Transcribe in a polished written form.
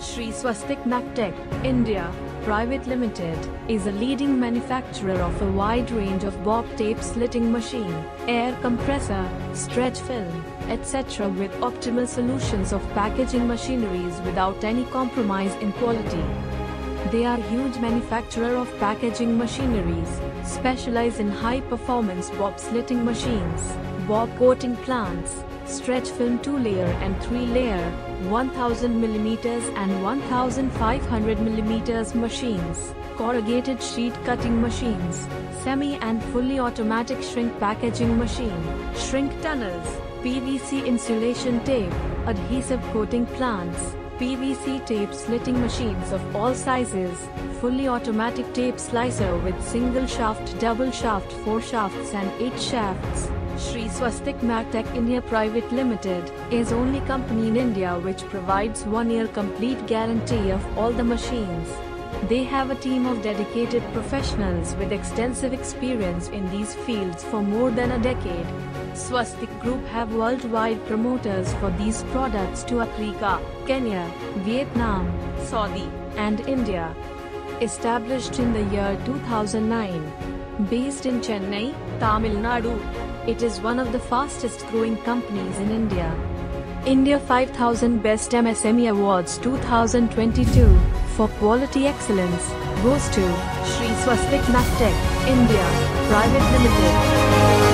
Shri Swastik Mac-Tech, India Private Limited is a leading manufacturer of a wide range of BOPP tape slitting machine, air compressor, stretch film, etc. with optimal solutions of packaging machineries without any compromise in quality. They are huge manufacturer of packaging machineries, specialize in high performance BOPP slitting machines, BOPP coating plants, stretch film 2-layer and 3-layer, 1000mm and 1500mm machines, corrugated sheet cutting machines, semi and fully automatic shrink packaging machine, shrink tunnels, PVC insulation tape, adhesive coating plants, PVC tape slitting machines of all sizes, fully automatic tape slicer with single shaft, double shaft, 4 shafts and 8 shafts. Shri Swastik Mac-Tech India Private Limited is only company in India which provides 1-year complete guarantee of all the machines. They have a team of dedicated professionals with extensive experience in these fields for more than a decade. Swastik Group have worldwide promoters for these products to Africa, Kenya, Vietnam, Saudi, and India. Established in the year 2009, based in Chennai, Tamil Nadu. It is one of the fastest growing companies in India. India 5000 Best MSME Awards 2022 for quality excellence goes to Shri Swastik Mac-Tech, India Private Limited.